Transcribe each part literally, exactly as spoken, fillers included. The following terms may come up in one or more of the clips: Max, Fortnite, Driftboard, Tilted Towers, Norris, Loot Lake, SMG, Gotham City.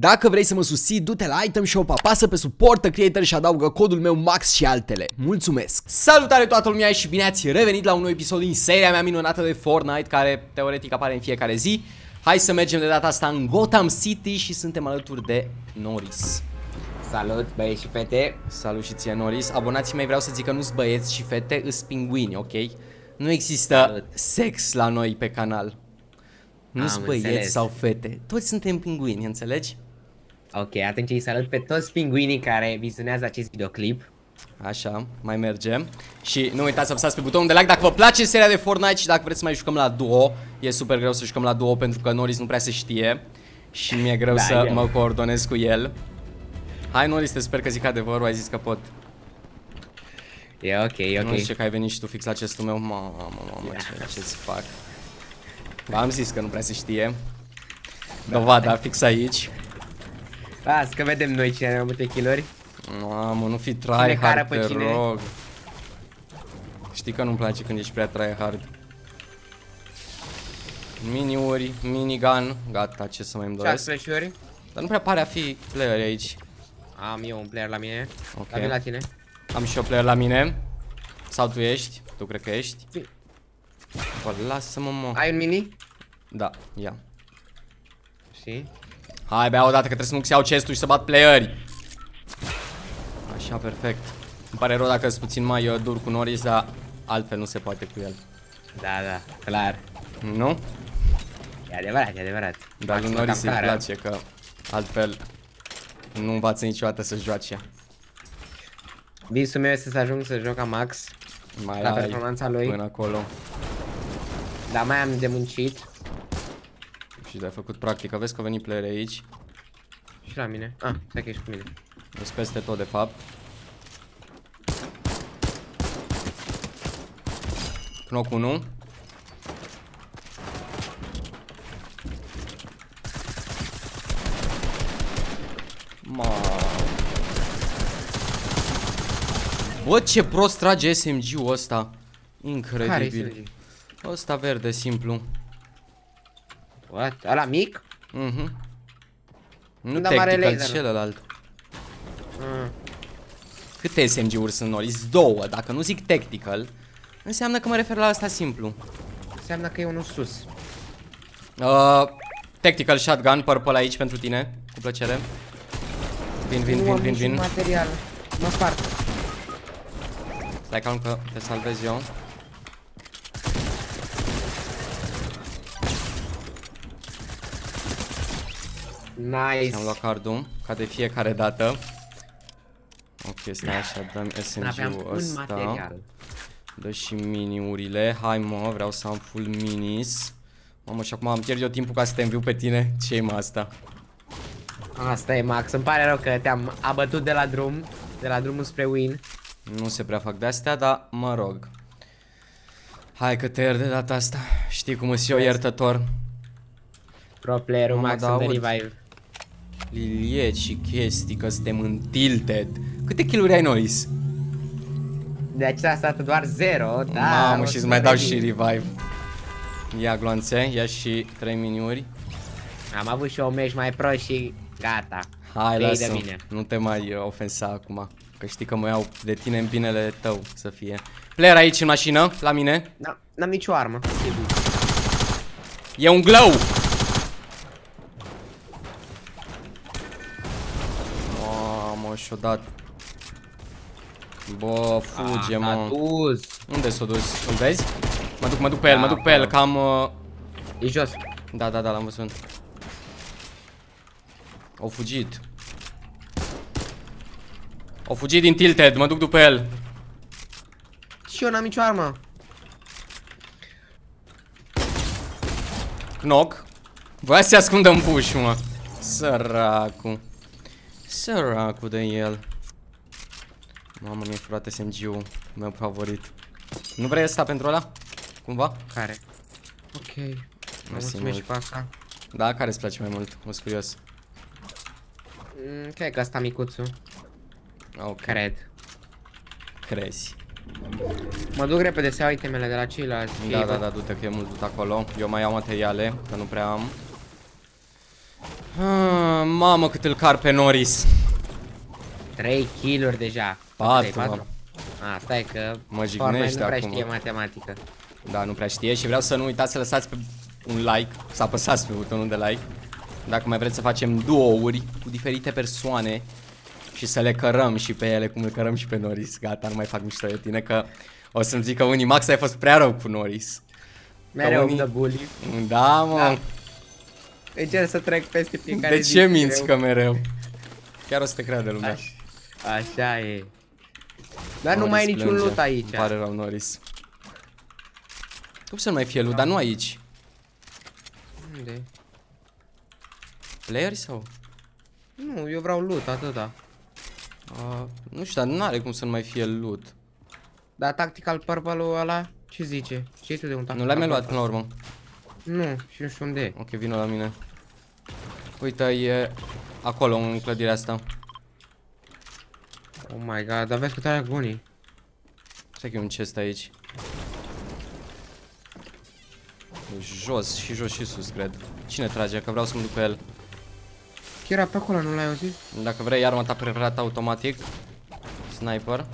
Dacă vrei să mă susții, du-te la Item Shop, apasă pe Supportă Creator și adaugă codul meu Max și altele. Mulțumesc! Salutare toată lumea și bine ați revenit la un nou episod din seria mea minunată de Fortnite, care teoretic apare în fiecare zi. Hai să mergem de data asta în Gotham City și suntem alături de Norris. Salut, băieți și fete! Salut și ție, Norris. Abonații mei, vreau să zic că nu-s băieți și fete, îs pinguini, ok? Nu există Salut. sex la noi pe canal. Nu-s băieți înțeles. sau fete. Toți suntem pinguini, înțelegi? Ok, atunci îi salut pe toți pinguinii care vizionează acest videoclip. Așa, mai mergem. Și nu uitați să apăsați pe butonul de like dacă vă place seria de Fortnite și dacă vreți să mai jucăm la duo. E super greu să jucăm la duo pentru că Norris nu prea se știe și mi-e greu da, să eu. mă coordonez cu el. Hai, Norris, te sper că zic adevărul, ai zis că pot. E ok, e ok. Nu știu că ai venit și tu fix la acestul meu. Mamă, mamă, ce-ți fac. V-am zis că nu prea se știe. Dovada, fix aici. Las că vedem noi cine are mai multe kill-uri. Mamă, nu fi tryhard, te rog. Știi că nu-mi place când ești prea tryhard. Mini-uri, minigun. Gata, ce să mai îmi doresc. șase flash-uri. Dar nu prea pare a fi player aici. Am eu un player la mine. Ok. Am eu la tine. Am și eu player la mine. Sau tu ești? Tu cred că ești. Bă, lasă-mă, mă. Ai un mini? Da, ia. Și? Hai, bea odată că trebuie să nu-ți iau chest-ul și să bat playeri. Așa, perfect. Îmi pare rău dacă sunt puțin mai dur cu Norris, dar altfel nu se poate cu el. Da, da, clar. Nu? E adevărat, e adevărat. Dar lui Norris îi place că altfel nu învață niciodată să joace. Visul meu este să ajung să joc ca Max. Mai la performanța lui. Până acolo. Dar mai am de muncit. Și de-a făcut practică. Vezi că a venit player aici. Și la mine. Ah, stai că ești cu mine. Ești peste tot, de fapt. Knock unu. Bă, ce prost trage S M G-ul ăsta. Incredibil. Ăsta verde, simplu. What? Ala mic? Mhm. Mm nu tactical, celălalt. Mm. Câte S M G-uri sunt, Norris? Două. Dacă nu zic tactical, înseamnă că mă refer la ăsta simplu. Înseamnă că e unul sus. Uh, tactical shotgun, purple aici pentru tine. Cu plăcere. Vin, vin, vin, vin, vin. Material. Mă spart. Stai calm că te salvez eu. Nice. Am luat cardul, ca de fiecare dată. Ok, stai așa, dăm S M G-ul ăsta. Dă și mini-urile. Hai, mă, vreau să am full minis. Mamă, și acum am pierd eu timpul ca să te înviu pe tine. Ce-i, mă, asta? Asta e, Max, îmi pare rău că te-am abătut de la drum. De la drumul spre win. Nu se prea fac de-astea, dar mă rog. Hai că te iert de data asta. Știi cum îs eu, iertător. Pro player-ul Max în revive. Lilieci și chestii, că suntem în Tilted. Câte kill-uri ai, Norris? De această dată doar zero, da. Mamă, și îți mai dau și revive. Ia gloanțe, ia și trei miniuri. Am avut și eu meci mai pro și gata. Hai, lasă-mi, nu te mai ofensa acum. Că știi că mă iau de tine în binele tău să fie. Player aici în mașină, la mine. Da, n-am nicio armă. E un glow. Oh, mă, și-o dat. Bă, fuge, ah, mă. Unde s-o dus? Îl vezi? Mă duc, mă duc pe da, el, mă duc pe da. el, cam... Uh... E jos. Da, da, da, l-am văzut. Au fugit. O fugit din Tilted, mă duc după el. Și eu n-am nicio armă. Knock. Voia să se ascundă în bush, mă. Săracu. Săracu de el. Mamă, mi-a furat S M G-ul meu favorit. Nu vrei ăsta pentru ăla? Cumva? Care? Ok. Mulțumesc și pe asta. Da, care îți place mai mult? O-s curios. Mm, cred că ăsta micuțul. Okay. Cred. Crezi. Mă duc repede să iau itemele de la ceilalți. Da, da, da, da, du-te că e mult dut acolo. Eu mai iau materiale, că nu prea am. Ah, mamă, cât îl car pe Norris. Trei kill-uri deja. patru, patru. A, stai că mă jignești nu prea acum. Știe matematică. Da, nu prea știe și vreau să nu uitați să lăsați pe un like, să apăsați pe butonul de like. Dacă mai vreți să facem duo-uri cu diferite persoane și să le cărăm și pe ele cum le cărăm și pe Norris. Gata, nu mai fac mișto de tine că o să-mi zic că unii Max ai fost prea rău cu Norris. Mereu unii... de bully. Da, mă. Da. Încerc să trec peste fiecare zi. De ce minți mereu? Că mereu? Chiar o să te creadă lumea. Aș... Așa e. Dar Norris nu mai e niciun loot aici. Îmi pare rău, Norris. Cum să nu mai fie loot, dar nu aici. Unde? Player sau? Nu, eu vreau loot, atâta. Uh, nu știu, dar n-are cum să nu mai fie loot. Dar tactical purple-ul ăla, ce zice? Ce tu de un tactical? Nu l-ai mai luat până la urmă. Nu, și nu știu unde e. Ok, vină la mine. Uite, e acolo, în clădirea asta. Oh my god, dar vezi cât are bunii. Stai că e un chest aici. Jos, și jos și sus, cred. Cine trage? Că vreau să mă duc pe el. Chiar pe acolo, nu l-ai auzit? Dacă vrei arma ta preferată automatic. Sniper.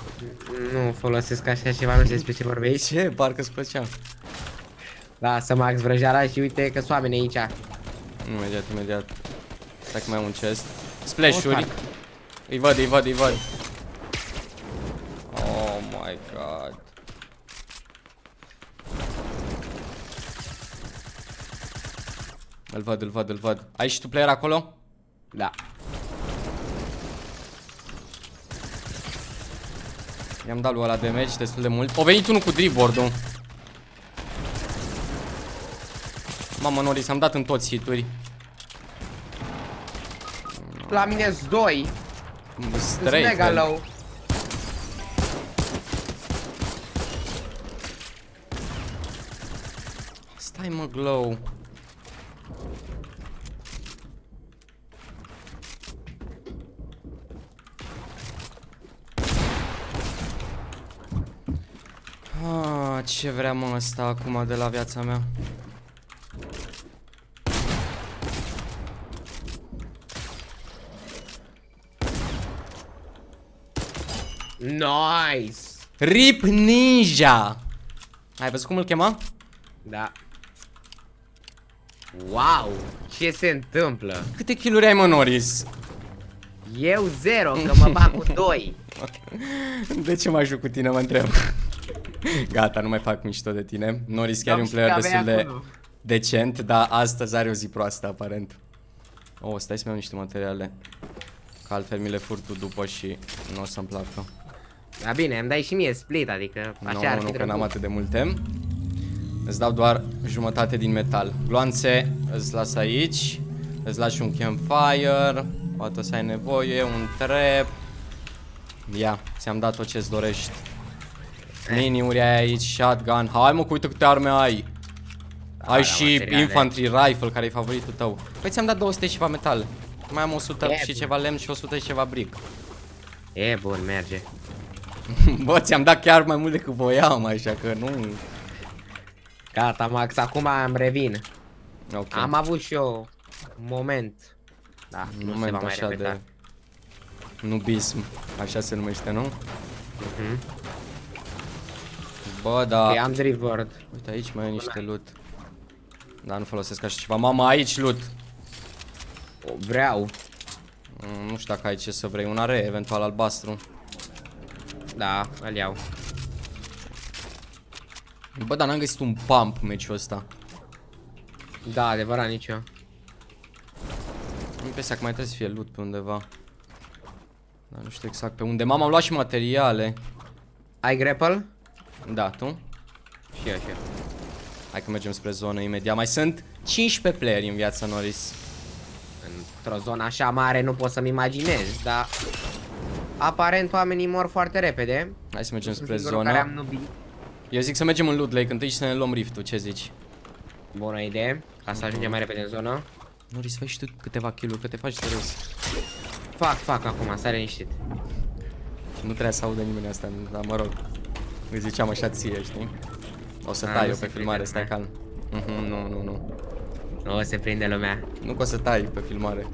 Nu folosesc așa ceva, nu știu despre ce vorbești. Ce? Parcă-ți plăcea. Lasă Max vrăjeala și uite că sunt oameni aici. Imediat, imediat. Stai că mai am un chest. Splash-uri. Îi văd, îi văd, îi văd. Oh my god. Îl văd, îl văd, îl văd. Ai și tu player acolo? Da. I-am dat lui ăla damage destul de mult. O venit unul cu driftboard-ul. Mamă, Norris, am dat în toți hituri. La mine doi. Sunt mega low. Stai mă, glow. Ah, ce vrea mă asta acum de la viața mea? Nice! Rip Ninja! Ai văzut cum îl chema? Da. Wow! Ce se întâmplă? Câte kill-uri ai mă, Norris? Eu zero, că mă bag cu doi. De ce m-aș juc cu tine, mă întreb? Gata, nu mai fac mișto de tine. Norris chiar e un player destul de acolo. Decent, dar astăzi are o zi proastă, aparent. Oh, stai să mi iau niște materiale. Că altfel mi le fur tu după și nu o să-mi placă. Da bine, îmi dai și mie split, adică așa no, ar fi Nu, nu, că n-am atât de multe. Îți dau doar jumătate din metal. Gloanțe îți las aici. Îți las și un campfire. Poate o să ai nevoie, un trap. Ia, ți-am dat tot ce-ți dorești. Mini-uri ai aici, shotgun. Hai mă, uite câte arme ai. Ai și infantry rifle, care e favoritul tău. Păi ți-am dat două sute și ceva metal. Mai am o sută și ceva lemn și o sută și ceva brick. E bun, merge. Bă, ți-am dat chiar mai mult decât voiam, așa că nu... Gata, Max, acum îmi revin. Okay. Am avut și eu un moment. Da, nu moment se va mai așa repeta. De... Nubism, așa se numește, nu? Uh-huh. Bă, da... Okay, am driftboard. Uite, aici mai e niște loot. Da, nu folosesc așa ceva. Mama, aici loot! Vreau. Nu știu dacă ai ce să vrei. Un are eventual albastru. Da, îl iau. Bă, dar n-am găsit un pump meciul ăsta. Da, adevărat, nici eu. Am impresia că mai trebuie să fie loot pe undeva. Dar nu știu exact pe unde. Mama, am luat și materiale. Ai grapple? Da, tu? Și eu, și eu. Hai că mergem spre zonă imediat. Mai sunt cincisprezece playeri în viața, Norris. Într-o zonă așa mare nu pot să-mi imaginez, dar aparent oamenii mor foarte repede. Hai să mergem spre zona. Eu zic să mergem în Loot Lake întâi și să ne luăm rift-ul, ce zici? Bună idee, ca să ajungem mai repede în zonă. Norris, faci și tu câteva kill-uri, că te faci serios. Fac, fac acum, stai liniștit. Nu trebuie să audă nimeni asta, dar mă rog. Îi ziceam așa ție, știi? O să tai eu pe filmare, stai calm. Nu, nu, nu. O se prinde lumea. Nu că o să tai pe filmare.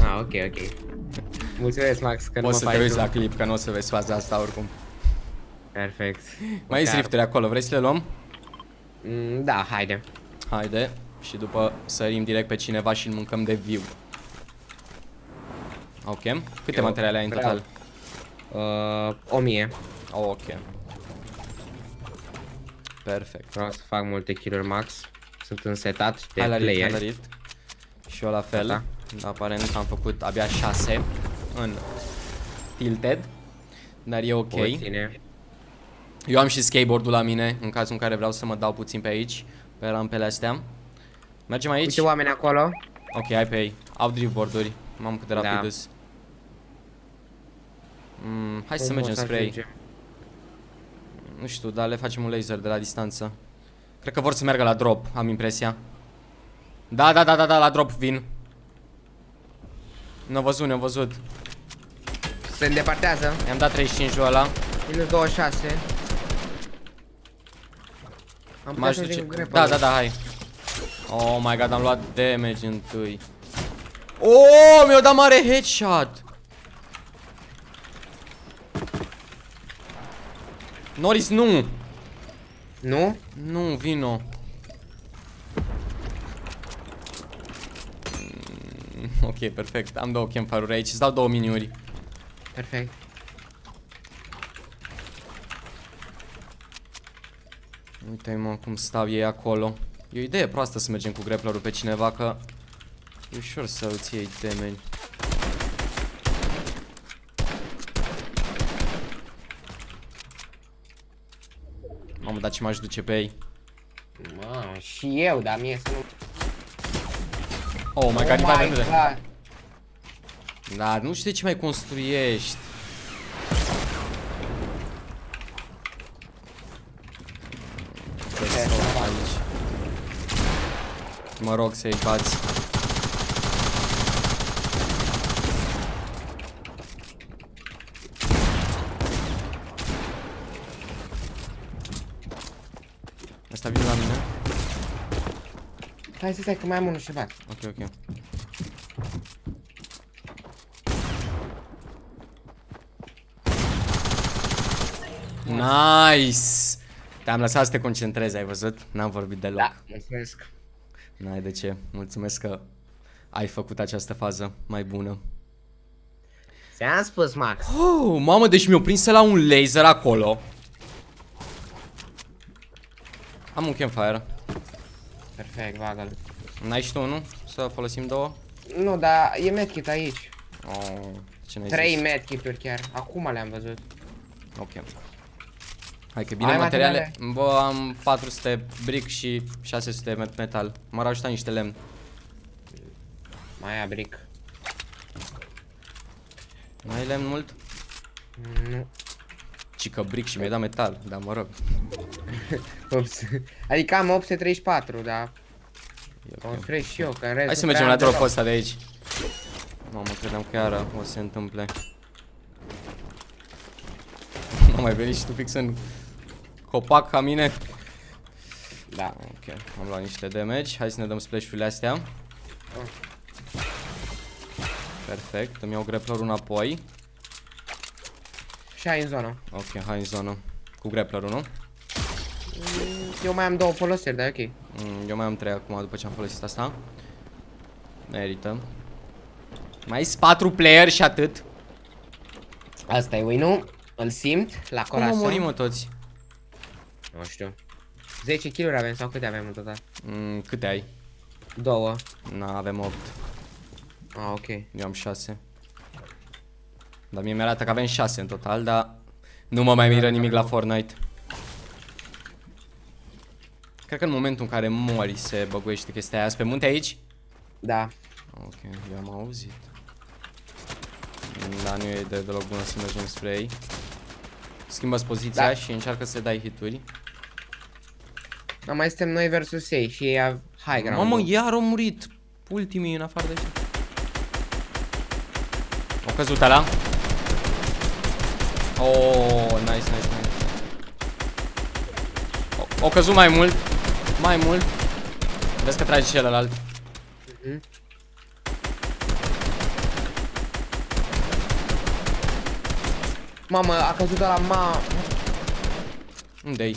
Ah, ok, ok. Mulțumesc, Max, că nu mă faci. Poți să te uiți la clip, că nu o să vezi faza asta oricum. Perfect. Mai ies rifturi acolo, vrei să le luăm? Mm, da, haide. Haide. Și după sărim direct pe cineva și îl mâncăm de viu. Ok. Câte eu materiale ai în total? O mie. Ok. Perfect. Vreau să fac multe kill-uri, Max. Sunt însetat de player. Și eu la fel. Da. Aparent am făcut abia șase în Tilted. Dar e ok. Eu am și skateboard-ul la mine, în cazul în care vreau să mă dau puțin pe aici, pe rampele astea. Mergem aici. Uite oameni acolo. Ok, hai pe ei. Au driftboard-uri. Mamă cât de rapid da. Îs. Mm, hai să mergem spre ei. Nu știu, dar le facem un laser de la distanță. Cred că vor să meargă la drop, am impresia. Da, da, da, da, da, la drop vin. Ne-au văzut, ne-au văzut. Se îndepărtează. I-am dat treizeci și cinci-ul ăla. Minus douăzeci și șase. Am putea să duce... Da, da, da, hai. Oh my god, am luat damage întâi. Oh, mi-a dat mare headshot. Norris, nu. Nu? Nu, vino. Ok, perfect. Am două campfire-uri aici. Îți dau două miniuri. Perfect. Uite-i mă cum stau ei acolo. E o idee proastă să mergem cu grapplerul pe cineva, că e ușor să îți iei damage. Mamă, dar ce m-aș duce pe ei? Mamă, și eu, dar mie să nu... Oh my god, oh my god. Dar nu știu de ce mai construiești. Mă rog să-i bați. Asta vine la mine. Hai să stai că mai am unul și bat. Ok, ok. Nice! Te-am lăsat să te concentrezi, ai văzut? N-am vorbit deloc. Da, mulțumesc. N-ai de ce, mulțumesc că ai făcut această fază mai bună. Ți-am spus, Max. Oh, mamă, deci mi-o prins la un laser acolo. Am un campfire. Perfect, bagă-l. N-ai și tu, nu? Să folosim două? Nu, dar e medkit aici. Oh, ce n-ai zis? Trei medkit-uri chiar, acum le-am văzut. Ok. Hai că bine. Ai materiale. materiale. Bă, am patru sute brick și șase sute metal. M-ar ajuta niște lemn. Mai ia brick. Mai ai lemn mult? Nu. Cică brick și mi-a dat metal, dar mă rog. Adică am opt sute treizeci și patru, dar construiesc și eu, că în rest. Hai să mergem la dropul ăsta de aici. Mamă, credeam că iară o să se întâmple. Am mai venit și tu fix în copac ca mine. Da. Ok, am luat niște damage. Hai să ne dăm splash-urile astea. Oh. Perfect, îmi iau grapplerul înapoi. Și hai în zonă. Ok, hai în zonă. Cu grapplerul, nu? Eu mai am două folosiri, dar e ok. Eu mai am trei acum după ce am folosit asta. Merită. Mai sunt patru player și atât. Asta e win-ul. Îl simt la corazon. Cum murim mă toți? Nu știu. zece kill-uri avem sau câte avem în total? Mm, câte ai? Două. Na, avem opt. Ah, ok. Eu am șase. Dar mie mi-arată că avem șase în total, dar nu mă mai miră nimic la Fortnite. Cred că în momentul în care mori se băguiește chestia aia. Azi pe munte aici? Da. Ok, eu am auzit. Da, nu e de deloc bună să mergem spre ei. Schimbă-ți poziția da. Și încearcă să dai hituri. Da, mai suntem noi versus ei și ei au high ground. Mamă, iar au murit ultimii în afară de aici. Au căzut ăla. Oh, nice, nice, nice. Au căzut mai mult. Mai mult. Vezi că trage celălalt. Mm-hmm. Mamă, a căzut ăla, ma... Unde-i?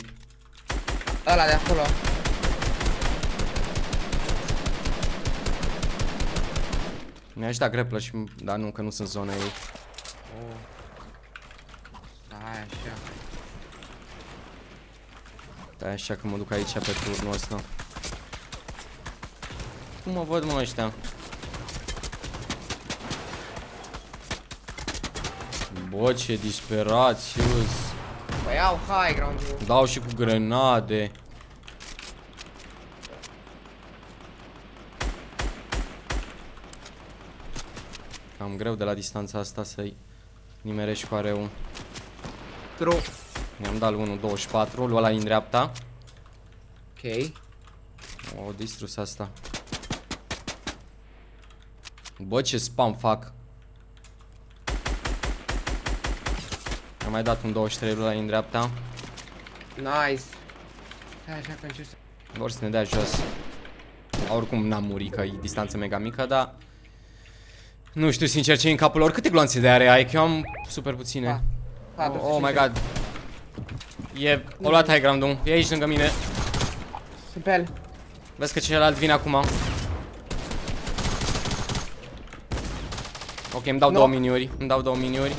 Ăla de acolo. Mi-aș da grappler și... Dar nu, că nu sunt zona ei. Oh. Stai așa. Stai așa că mă duc aici pe turnul ăsta. Cum mă văd, mă, ăștia? Bă, ce disperați, ius. Bă, iau high ground-ul. Dau și cu grenade. Cam greu de la distanța asta să-i nimerești cu areul. True. Mi-am dat unul, douăzeci și patru, lua la din dreapta. Ok. O, distrus asta. Bă, ce spam fac. Am mai dat un douăzeci și trei la din dreapta. Nice. Stai așa că încep să... Vor să ne dea jos. Oricum n-am murit, că e distanță mega mică, dar... Nu știu sincer ce e în capul lor. Câte gloanțe de are ai? Că eu am super puține. Ah, oh, oh my god. E... O luat high ground-ul. E aici lângă mine. Sunt pe el. Vezi că celălalt vine acum. Ok, îmi dau no. două miniuri. Îmi dau două miniuri.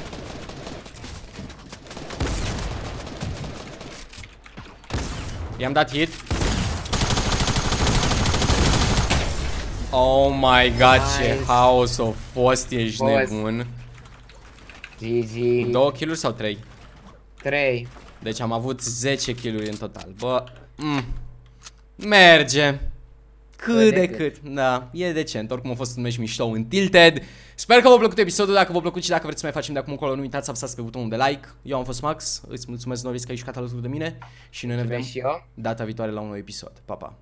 I-am dat hit. Oh my god, nice. Ce haos a fost, ești Boaz. Nebun. G G. Două kill-uri sau trei? Trei. Deci am avut zece kill-uri în total. Bă, mm. merge. Cât Bă, de, de cât. cât, da, e decent. Oricum a fost un meci mișto în Tilted. Sper că v-a plăcut episodul, dacă v-a plăcut și dacă vreți să mai facem de acum încolo, nu uitați să apăsați pe butonul de like. Eu am fost Max, îți mulțumesc Norris că ai jucat alături de mine și noi ne vedem data viitoare la un nou episod. Pa, pa!